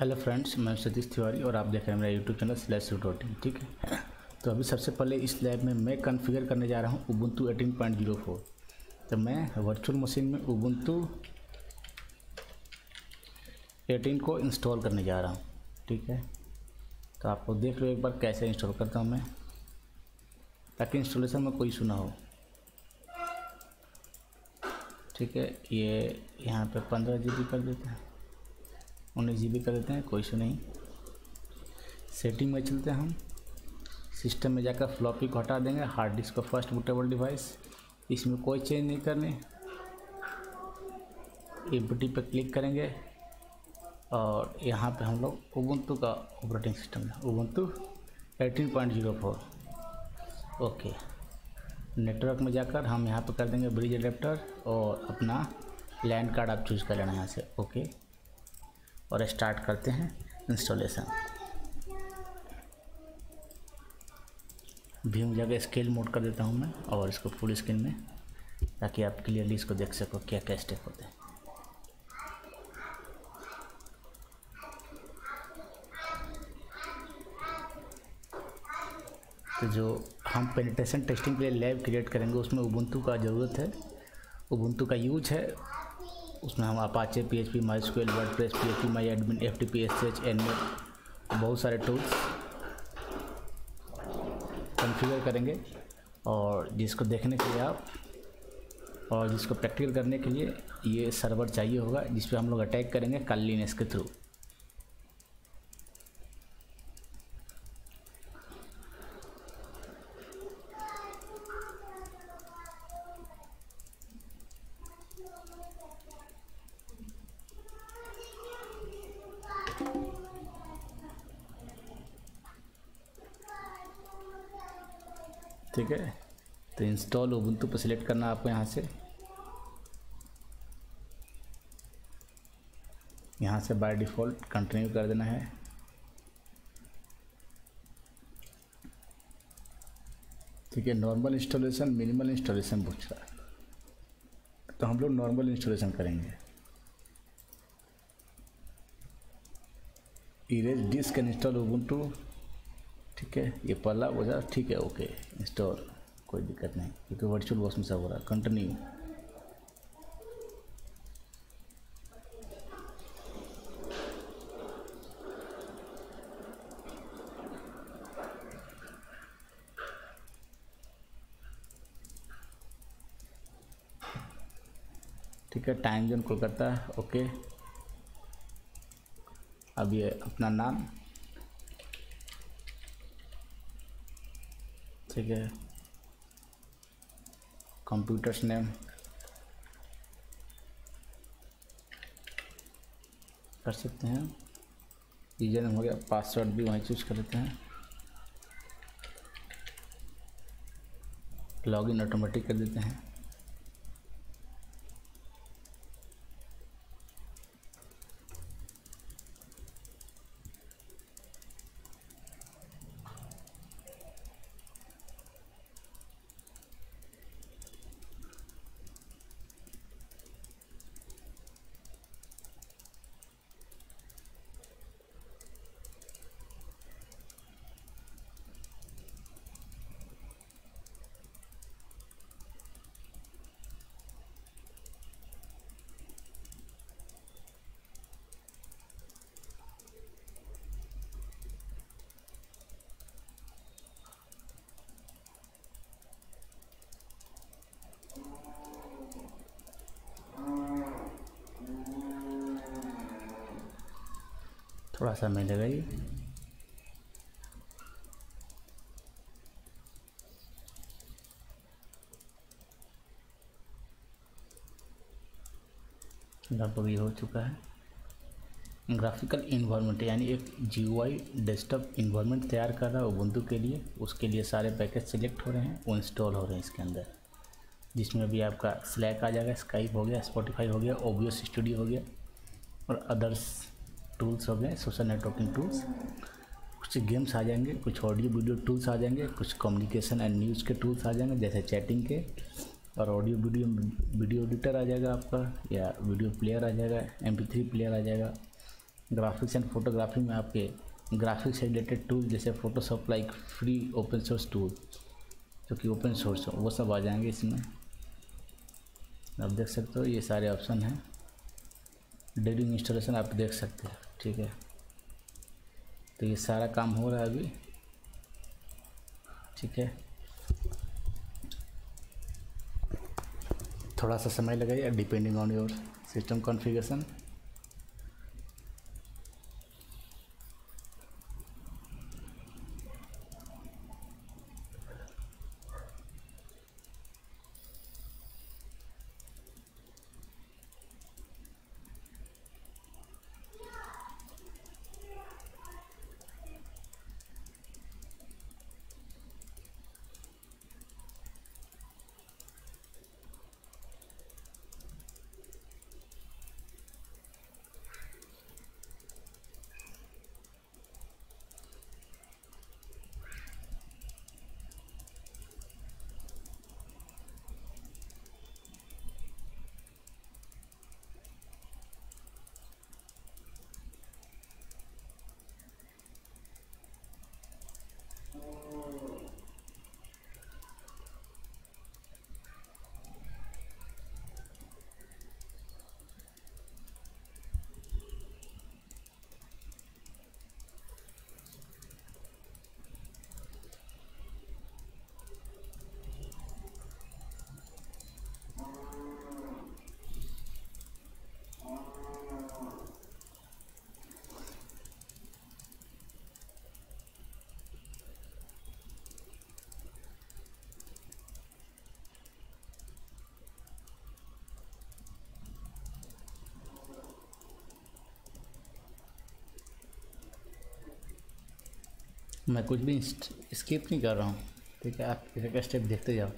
Hello friends, मैं सतीश तिवारी और आप देख रहे हैं मेरा यूट्यूब चैनल /routine। ठीक है, तो अभी सबसे पहले इस लैब में मैं कॉन्फ़िगर करने जा रहा हूँ उबुंटू 18.04। तो मैं वर्चुअल मशीन में उबुंटू 18 को इंस्टॉल करने जा रहा हूँ। ठीक है, तो आपको देख लो एक बार कैसे इंस्टॉल करता हूँ मैं, ताकि इंस्टॉलेशन में कोई इशू ना हो। ठीक है, ये यहाँ पे 15 GB कर देते हैं, 19 GB कर देते हैं, कोई इशू नहीं। सेटिंग में चलते हैं, हम सिस्टम में जाकर फ्लॉपी को हटा देंगे, हार्ड डिस्क को फर्स्ट बूटेबल डिवाइस, इसमें कोई चेंज नहीं करने। एम्प्टी पर क्लिक करेंगे और यहाँ पे हम लोग उबुंटू का ऑपरेटिंग सिस्टम है उबुंटू 18.04। ओके, नेटवर्क में जाकर हम यहाँ पे कर देंगे ब्रिज एडेप्टर और अपना लैन कार्ड आप चूज़ कर लेना यहाँ से। ओके, और स्टार्ट करते हैं इंस्टॉलेशन। व्यू में जाकर स्केल मोड कर देता हूँ मैं और इसको फुल स्क्रीन में, ताकि आप क्लियरली इसको देख सको क्या क्या स्टेप होते हैं। तो जो हम पेनिट्रेशन टेस्टिंग के लिए लैब क्रिएट करेंगे उसमें उबुंटू का ज़रूरत है, उबुंटू का यूज है। उसमें हम Apache, PHP, MySQL, WordPress, PHPMyAdmin, FTP, SSH, Nmap, बहुत सारे टूल्स कॉन्फ़िगर करेंगे। और जिसको देखने के लिए आप और जिसको प्रैक्टिकल करने के लिए ये सर्वर चाहिए होगा, जिस पे हम लोग अटैक करेंगे काली लिनक्स के थ्रू। ठीक है, तो इंस्टॉल उबुंटू पर सिलेक्ट करना आपको यहाँ से बाय डिफ़ॉल्ट कंटिन्यू कर देना है। ठीक है, नॉर्मल इंस्टॉलेशन, मिनिमल इंस्टॉलेशन पूछ रहा है, तो हम लोग नॉर्मल इंस्टॉलेशन करेंगे। Erase disk and install Ubuntu. ठीक है, ये पहला वजह। ठीक है, ओके, इंस्टॉल कोई दिक्कत नहीं, क्योंकि वर्चुअल बॉक्स में सब हो रहा है। कंटिन्यू। ठीक है, टाइम जोन कोलकाता है। ओके, अब ये अपना नाम, ठीक है, कंप्यूटर्स नेम, कर सकते हैं। यूजर नेम हो गया, पासवर्ड भी वहीं चूज कर लेते हैं। लॉगिन ऑटोमेटिक कर देते हैं। थोड़ा सा मिलेगा ये। लगभग ये हो चुका है। ग्राफिकल इन्वायरमेंट यानी एक GUI डेस्कटॉप इन्वायरमेंट तैयार कर रहा है उबुंटू के लिए। उसके लिए सारे पैकेज सिलेक्ट हो रहे हैं, वो इंस्टॉल हो रहे हैं इसके अंदर, जिसमें भी आपका स्लैक आ जाएगा, स्काइप हो गया, स्पॉटिफाई हो गया, ओबियस स्टूडियो हो गया और अदर्स टूल्स हो गए, सोशल नेटवर्किंग टूल्स। कुछ गेम्स आ जाएंगे, कुछ ऑडियो वीडियो टूल्स आ जाएंगे, कुछ कम्युनिकेशन एंड न्यूज़ के टूल्स आ जाएंगे जैसे चैटिंग के, और ऑडियो वीडियो एडिटर आ जाएगा आपका, या वीडियो प्लेयर आ जाएगा, MP3 प्लेयर आ जाएगा, ग्राफिक्स एंड फोटोग्राफी में आपके ग्राफिक्स से रिलेटेड टूल जैसे Photoshop like free open source tool जो कि ओपन सोर्स हो वो सब आ जाएंगे इसमें। आप देख सकते हो ये सारे ऑप्शन हैं, ड्यूरिंग इंस्टॉलेशन आप देख सकते हो। ठीक है, तो ये सारा काम हो रहा है अभी। ठीक है, थोड़ा सा समय लगेगा depending on your system configuration. मैं कुछ भी स्किप नहीं कर रहा हूँ। ठीक है, आप एक एक स्टेप देखते जाओ।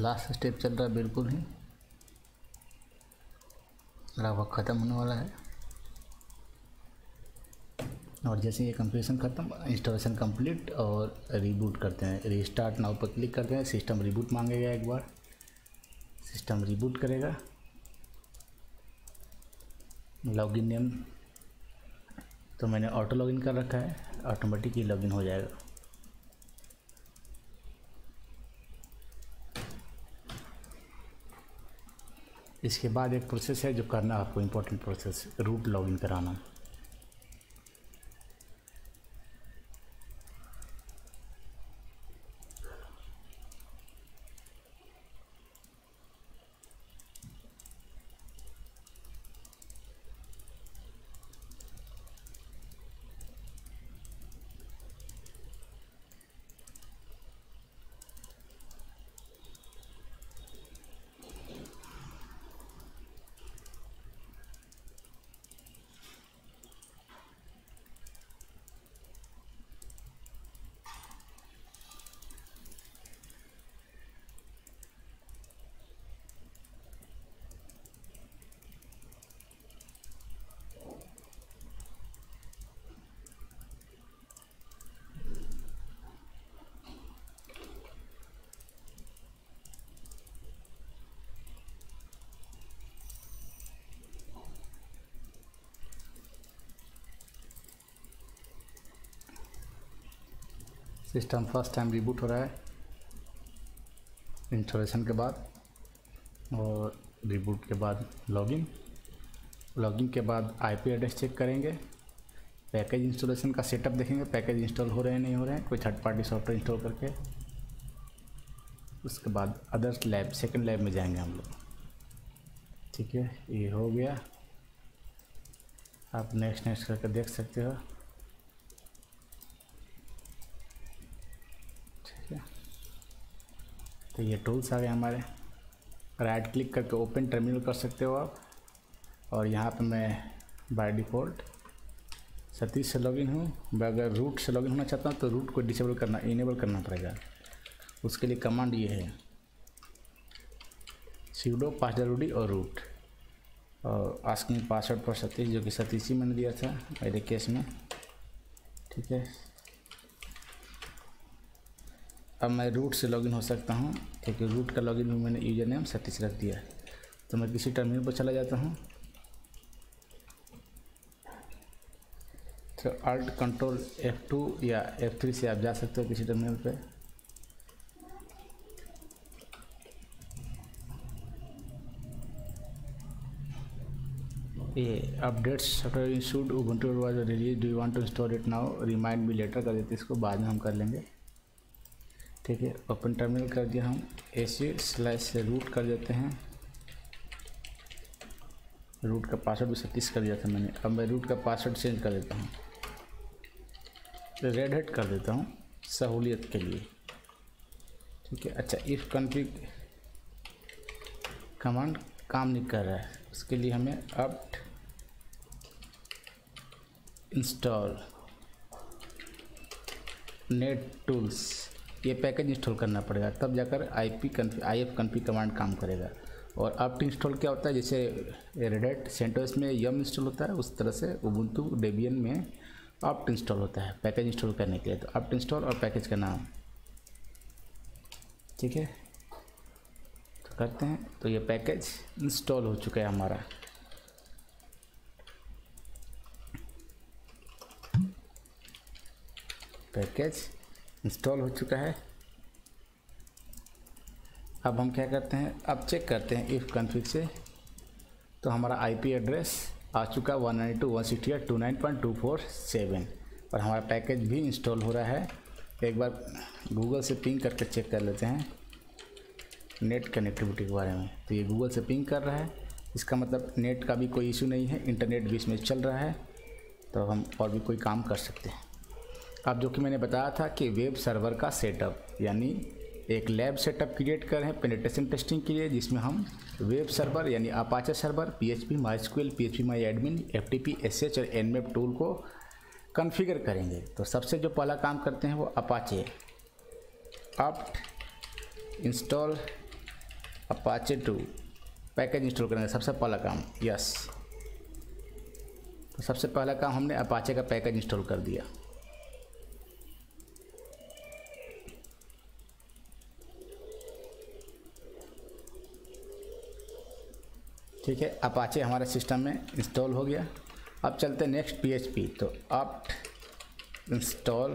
लास्ट स्टेप चल रहा है बिल्कुल ही, लगभग ख़त्म होने वाला है। और जैसे ये कंप्लीशन ख़त्म, इंस्टॉलेशन कंप्लीट और रीबूट करते हैं। रीस्टार्ट नाउ पर क्लिक करते हैं, सिस्टम रीबूट मांगेगा एक बार, सिस्टम रीबूट करेगा। लॉगिन नेम तो मैंने ऑटो लॉगिन कर रखा है, ऑटोमेटिक ही लॉगिन हो जाएगा। इसके बाद एक प्रोसेस है जो करना है आपको, इम्पोर्टेंट प्रोसेस, रूट लॉगिन कराना। सिस्टम फर्स्ट टाइम रिबूट हो रहा है इंस्टॉलेशन के बाद, और रिबूट के बाद लॉगिन। लॉगिन के बाद आईपी एड्रेस चेक करेंगे, पैकेज इंस्टॉलेशन का सेटअप देखेंगे, पैकेज इंस्टॉल हो रहे हैं नहीं हो रहे हैं, कोई थर्ड पार्टी सॉफ्टवेयर इंस्टॉल करके। उसके बाद अदर्स लैब, सेकंड लैब में जाएंगे हम लोग। ठीक है, ये हो गया। आप नेक्स्ट नेक्स्ट करके देख सकते हो। ठीक है, तो ये टूल्स आ गए हमारे। राइट क्लिक करके ओपन टर्मिनल कर सकते हो आप, और यहाँ पे मैं बाय डिफ़ॉल्ट सतीश से लॉगिन हूँ। मैं अगर रूट से लॉगिन होना चाहता हूँ तो रूट को डिसेबल करना, इनेबल करना पड़ेगा। उसके लिए कमांड ये है sudo passwd और रूट, और आस्किंग पासवर्ड पर सतीश, जो कि सतीश ही मैंने दिया था मेरे केस में। ठीक है, अब मैं रूट से लॉगिन हो सकता हूँ क्योंकि रूट का लॉगिन में मैंने यूजर नेम सतीश रख दिया है। तो मैं किसी टर्मिनल पर चला जाता हूँ, तो अल्ट कंट्रोल F2 या F3 से आप जा सकते हो किसी टर्मिनल पे। ये updates software installed Ubuntu was release, do you want to install it now, remind me later कर देते, इसको बाद में हम कर लेंगे। ठीक है, ओपन टर्मिनल कर दिया हम, ac/root कर देते हैं। रूट का पासवर्ड भी 37 कर दिया था मैंने। अब मैं रूट का पासवर्ड चेंज कर देता हूँ, रेड हेट कर देता हूँ सहूलियत के लिए। ठीक है, अच्छा इफ़ कॉन्फिग कमांड काम नहीं कर रहा है, उसके लिए हमें apt इंस्टॉल नेट टूल्स ये पैकेज इंस्टॉल करना पड़ेगा, तब जाकर if config कमांड काम करेगा। और apt इंस्टॉल क्या होता है, जैसे रेड हैट सेंटोस में यम इंस्टॉल होता है, उस तरह से उबुंटू डेबियन में apt इंस्टॉल होता है पैकेज इंस्टॉल करने के लिए। तो apt इंस्टॉल और पैकेज का नाम। ठीक है, तो करते हैं। तो ये पैकेज इंस्टॉल हो चुका है हमारा। पैकेज इंस्टॉल हो चुका है। अब हम क्या करते हैं, अब चेक करते हैं इफ़ कॉन्फिग से। तो हमारा आईपी एड्रेस आ चुका 192.168.29.247 और हमारा पैकेज भी इंस्टॉल हो रहा है। एक बार गूगल से पिंग करके चेक कर लेते हैं नेट कनेक्टिविटी के बारे में। तो ये गूगल से पिंग कर रहा है, इसका मतलब नेट का भी कोई इशू नहीं है, इंटरनेट भी इसमें चल रहा है, तो हम और भी कोई काम कर सकते हैं। अब जो कि मैंने बताया था कि वेब सर्वर का सेटअप, यानी एक लैब सेटअप क्रिएट कर रहे हैं पेनिट्रेशन टेस्टिंग के लिए, जिसमें हम वेब सर्वर यानी Apache server, PHP MySQL, PHP MyAdmin, FTP, SSH और Nmap टूल को कॉन्फ़िगर करेंगे। तो सबसे जो पहला काम करते हैं वो Apache, apt install Apache two package install करेंगे सबसे पहला काम। यस, तो सबसे पहला काम हमने अपाचे का पैकेज इंस्टॉल कर दिया। ठीक है, अपाचे हमारे सिस्टम में इंस्टॉल हो गया। अब चलते हैं नेक्स्ट PHP। तो apt इंस्टॉल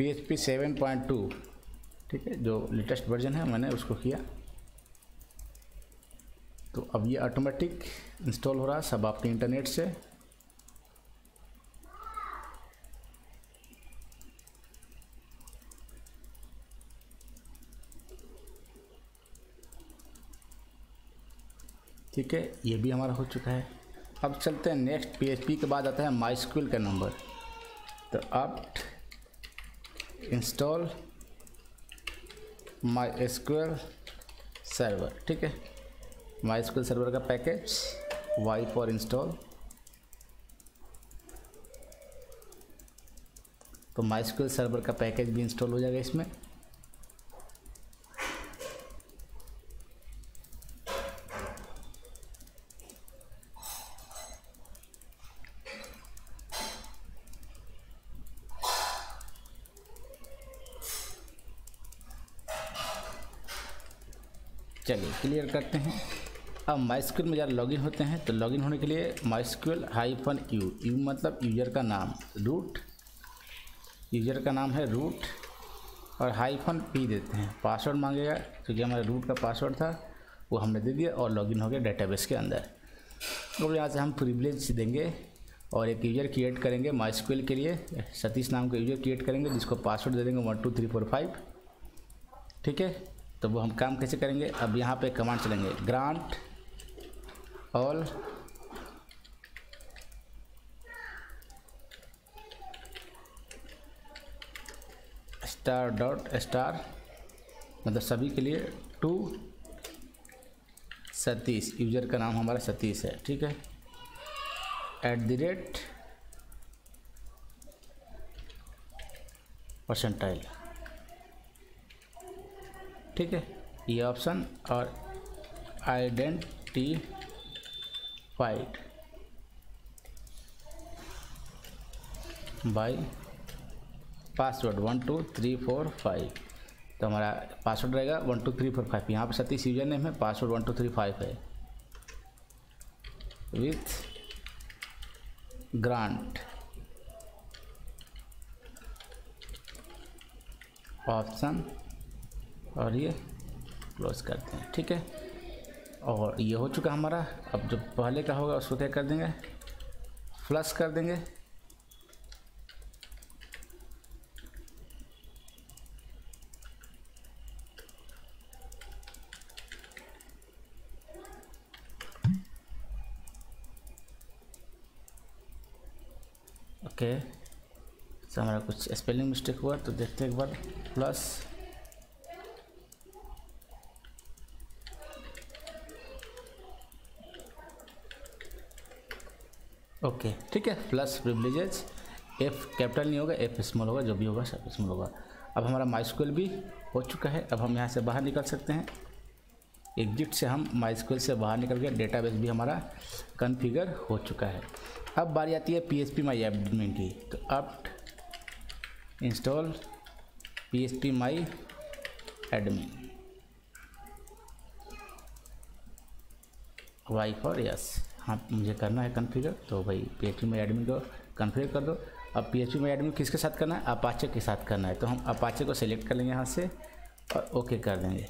PHP 7.2, ठीक है, जो लेटेस्ट वर्जन है मैंने उसको किया। तो अब ये ऑटोमेटिक इंस्टॉल हो रहा है सब आपके इंटरनेट से। ठीक है, ये भी हमारा हो चुका है। अब चलते हैं नेक्स्ट PHP के बाद आता है MySQL का नंबर। तो apt इंस्टॉल MySQL सर्वर, ठीक है, MySQL सर्वर का पैकेज y फॉर इंस्टॉल। तो MySQL सर्वर का पैकेज भी इंस्टॉल हो जाएगा इसमें। चलिए क्लियर करते हैं। अब MySQL में ज़रा लॉगिन होते हैं। तो लॉगिन होने के लिए MySQL -u मतलब यूज़र का नाम, रूट यूज़र का नाम है रूट, और -p देते हैं। पासवर्ड मांगेगा, क्योंकि हमारा रूट का पासवर्ड था वो हमने दे दिया, और लॉगिन हो गया डेटाबेस के अंदर। अब यहाँ से हम प्रिविलेज देंगे और एक यूज़र क्रिएट करेंगे MySQL के लिए, सतीश नाम का यूज़र क्रिएट करेंगे, जिसको पासवर्ड दे देंगे 12345। ठीक है, तो वो हम काम कैसे करेंगे, अब यहाँ पे कमांड चलेंगे grant all star dot star मतलब सभी के लिए टू सतीश, यूज़र का नाम हमारा सतीश है, ठीक है, %, ठीक है, ये ऑप्शन और आइडेंटिफाइड बाय पासवर्ड 12345, तो हमारा पासवर्ड रहेगा 12345, यहाँ पर सतीश यूजर नेम है, पासवर्ड 1235 है, विथ ग्रांट ऑप्शन और ये क्लोज करते हैं, ठीक है। और ये हो चुका हमारा, अब जो पहले का होगा उसको क्या कर देंगे, फ्लश कर देंगे, ओके। तो हमारा कुछ स्पेलिंग मिस्टेक हुआ तो देखते हैं एक बार, प्लस ओके, ठीक है, प्लस प्रिविलेजेस, एफ कैपिटल नहीं होगा, एफ स्मॉल होगा, जो भी होगा सब स्मॉल होगा। अब हमारा MySQL भी हो चुका है, अब हम यहाँ से बाहर निकल सकते हैं, एग्जिट से हम MySQL से बाहर निकल गए, डेटाबेस भी हमारा कन्फिगर हो चुका है। अब बारी आती है PHPMyAdmin की, तो apt install PHPMyAdmin, Y for yes, हाँ मुझे करना है कन्फिगर, तो भाई PHPMyAdmin को कन्फिगर कर दो। अब PHPMyAdmin किसके साथ करना है, अपाचे के साथ करना है, तो हम अपाचे को सिलेक्ट कर लेंगे यहाँ से और ओके कर देंगे।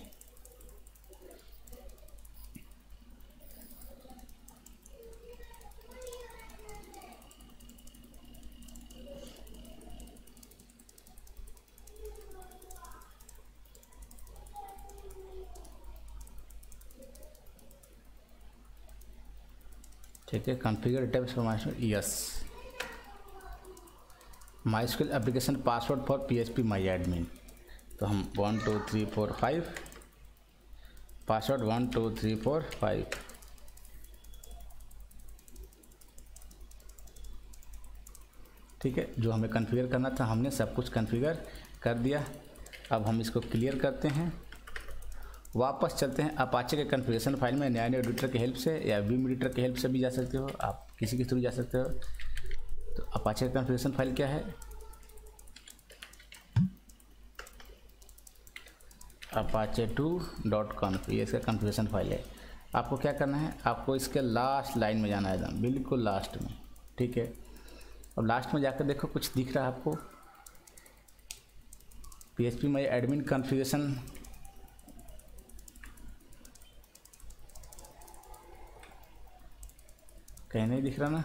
ठीक है, configure database formation yes, MySQL application password for PHPMyAdmin, तो हम 12345 पासवर्ड 12345 ठीक है, जो हमें कॉन्फ़िगर करना था हमने सब कुछ कॉन्फ़िगर कर दिया। अब हम इसको क्लियर करते हैं, वापस चलते हैं अपाचे के कॉन्फ़िगरेशन फाइल में, नया एडिटर के हेल्प से या विम एडिटर के हेल्प से भी जा सकते हो, आप किसी के थ्रू जा सकते हो। तो अपाचे का कॉन्फ़िगरेशन फाइल क्या है, apache2.conf, ये इसका कॉन्फ़िगरेशन फाइल है। आपको क्या करना है, आपको इसके लास्ट लाइन में जाना है, एकदम बिल्कुल लास्ट में, ठीक है। अब लास्ट में जाकर देखो कुछ दिख रहा है आपको, PHPMyAdmin कॉन्फ़िगरेशन, कहीं नहीं दिख रहा ना,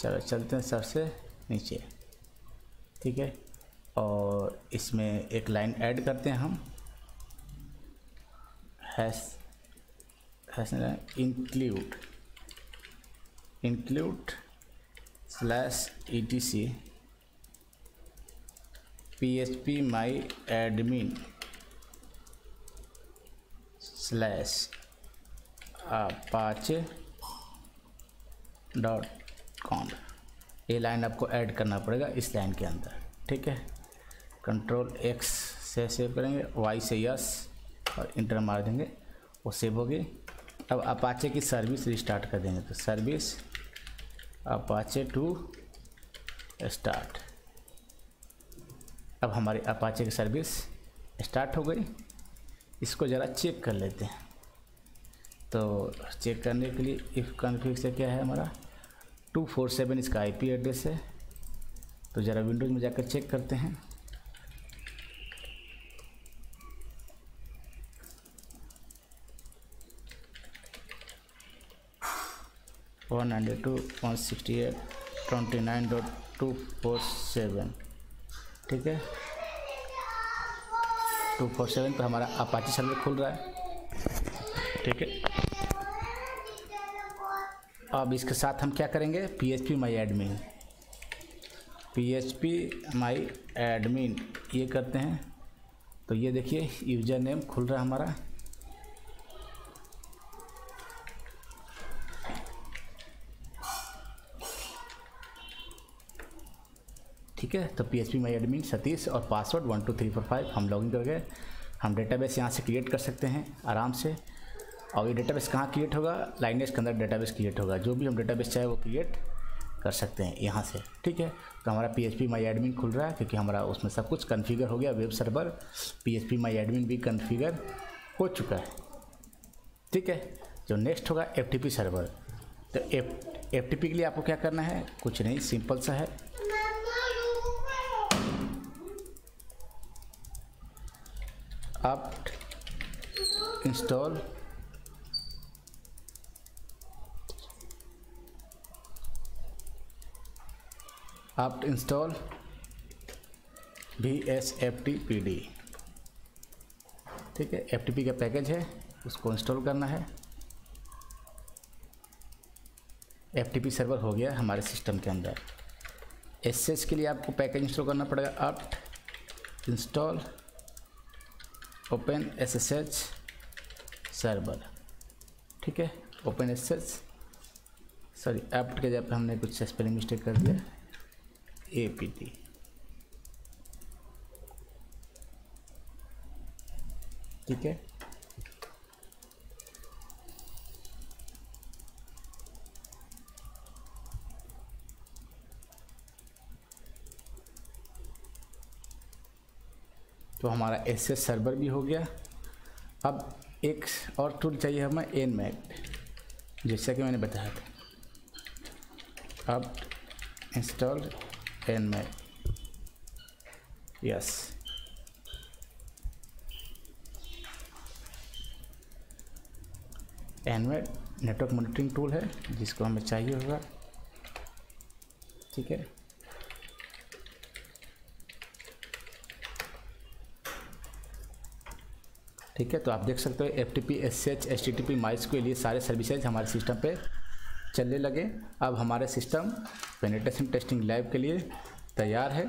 चलो चलते हैं सबसे नीचे, ठीक है, और इसमें एक लाइन ऐड करते हैं हम, हैश इंक्लूड /etc/phpmyadmin /apache.com, ये लाइन आपको ऐड करना पड़ेगा इस लाइन के अंदर, ठीक है। कंट्रोल X से सेव करेंगे, Y से यस और इंटर मार देंगे, वो सेव हो गई। अब अपाचे की सर्विस रिस्टार्ट कर देंगे, तो सर्विस apache2 start, अब हमारी अपाचे की सर्विस स्टार्ट हो गई। इसको ज़रा चेक कर लेते हैं, तो चेक करने के लिए इफ़ कॉन्फ़िग से क्या है, हमारा 247 इसका IP एड्रेस है, तो ज़रा विंडोज़ में जाकर चेक करते हैं। ठीक है, 247 पर हमारा अपाचे सर्वर खुल रहा है, ठीक है। अब इसके साथ हम क्या करेंगे, PHPMyAdmin phpMyAdmin ये करते हैं तो ये देखिए यूज़र नेम खुल रहा है हमारा। ठीक है, तो phpMyAdmin सतीश और पासवर्ड 12345 हम लॉगिन कर गए। हम डेटाबेस यहाँ से क्रिएट कर सकते हैं आराम से। और ये डेटाबेस कहाँ क्रिएट होगा, लाइनेज के अंदर डेटाबेस क्रिएट होगा। जो भी हम डेटाबेस चाहे वो क्रिएट कर सकते हैं यहाँ से। ठीक है, तो हमारा phpMyAdmin खुल रहा है क्योंकि हमारा उसमें सब कुछ कन्फिगर हो गया। वेब सर्वर phpMyAdmin भी कन्फिगर हो चुका है। ठीक है, जो नेक्स्ट होगा FTP सर्वर। तो FTP के लिए आपको क्या करना है, कुछ नहीं, सिंपल सा है। आप इंस्टॉल vsftpd। ठीक है, FTP का पैकेज है, उसको इंस्टॉल करना है। FTP सर्वर हो गया हमारे सिस्टम के अंदर। SSH के लिए आपको पैकेज इंस्टॉल करना पड़ेगा, apt इंस्टॉल OpenSSH सर्वर। ठीक है, OpenSSH सॉरी apt के जगह पर हमने कुछ स्पेलिंग मिस्टेक कर दिया, APT। ठीक है, तो हमारा SS सर्वर भी हो गया। अब एक और टूल चाहिए हमें, Nmap, जैसा कि मैंने बताया था। अब install Nmap, yes. Nmap network monitoring tool है जिसको हमें चाहिए होगा। ठीक है, ठीक है, तो आप देख सकते हो FTP, SSH, HTTP, MySQL ये सारे सर्विसेज हमारे सिस्टम पे चलने लगे। अब हमारे सिस्टम पेनिट्रेशन टेस्टिंग लैब के लिए तैयार है।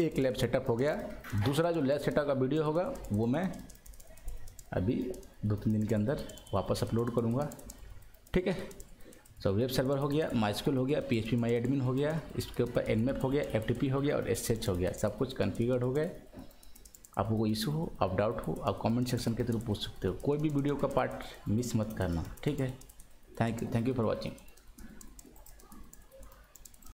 एक लैब सेटअप हो गया। दूसरा जो लैब सेटअप का वीडियो होगा वो मैं अभी 2-3 दिन के अंदर वापस अपलोड करूँगा। ठीक है, तो वेब सर्वर हो गया, MySQL हो गया, phpMyAdmin हो गया, इसके ऊपर Nmap हो गया, FTP हो गया और SSH हो गया। सब कुछ कन्फिगर्ड हो गए। आपको कोई इशू हो, आप डाउट हो, आप कमेंट सेक्शन के थ्रू पूछ सकते हो। कोई भी वीडियो का पार्ट मिस मत करना। ठीक है, थैंक यू फॉर वॉचिंग।